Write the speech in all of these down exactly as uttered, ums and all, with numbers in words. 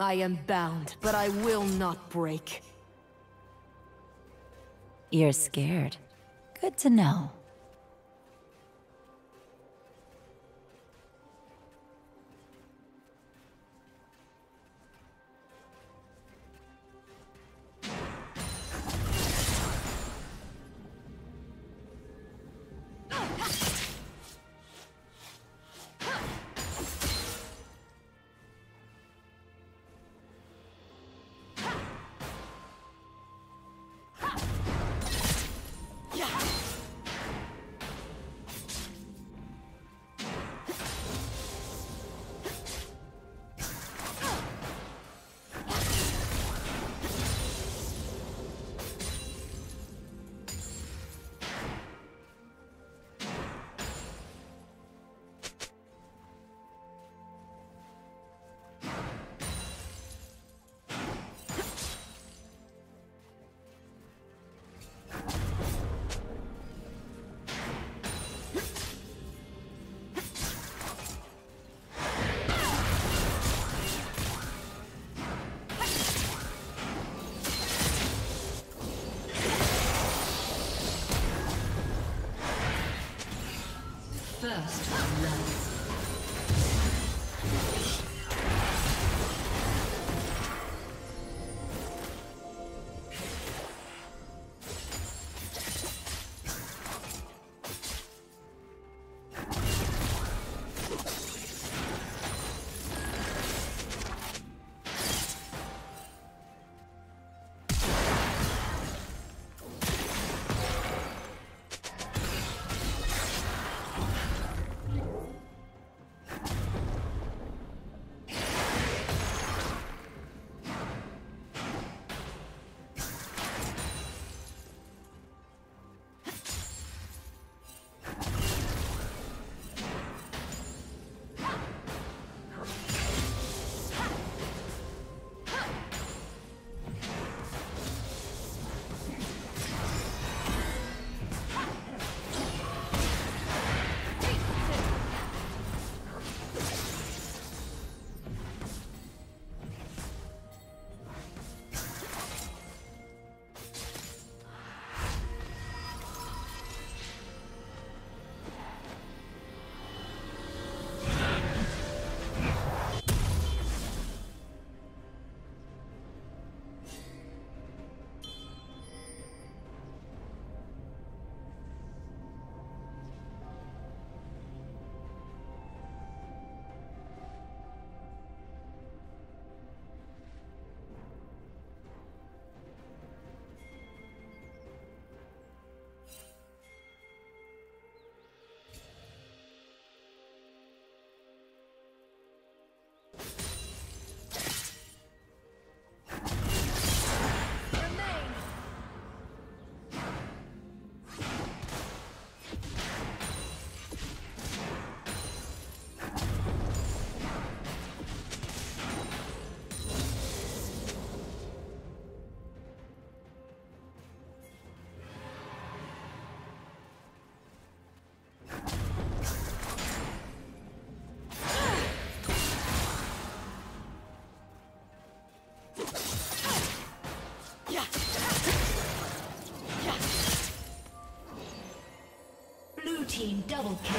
I am bound, but I will not break. You're scared. Good to know. First love. Team double kill.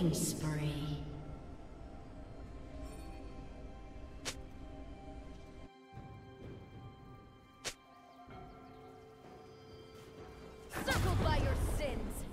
Killing spree. Circled by your sins.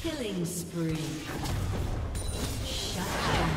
Killing spree. Shut down.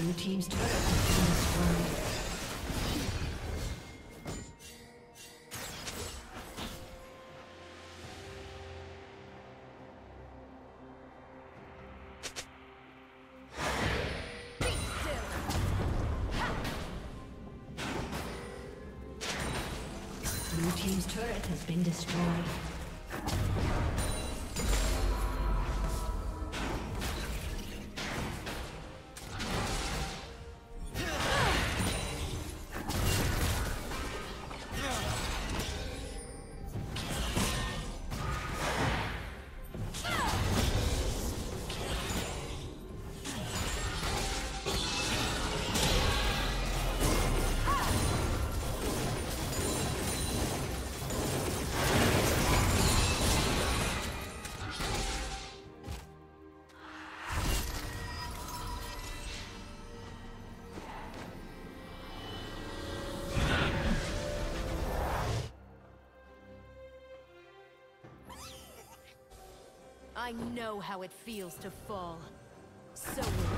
Blue team's turret has been destroyed. Team's turret has been destroyed. I know how it feels to fall. So will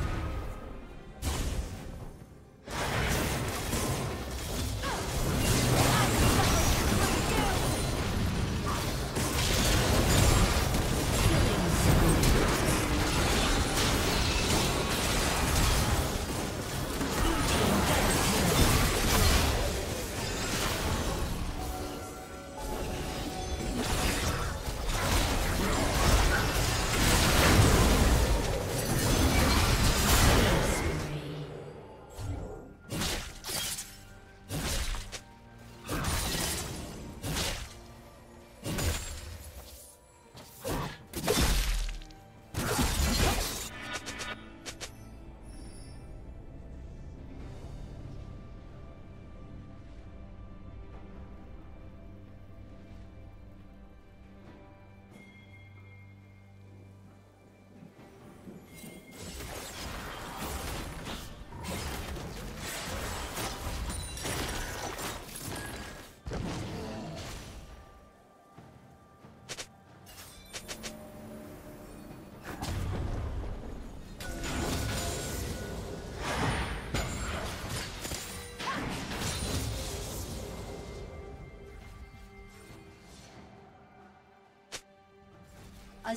a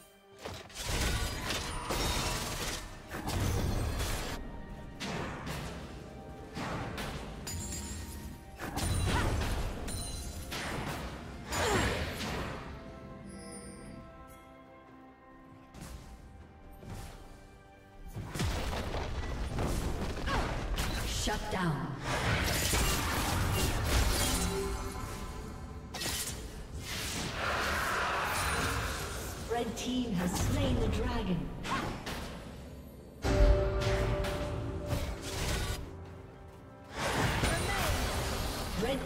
Shut down. Red team has slain the dragon. Red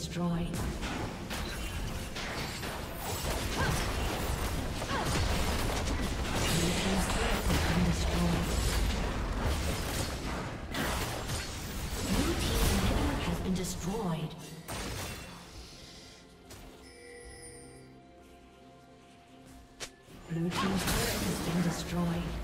destroyed. Blue team's turret has been destroyed.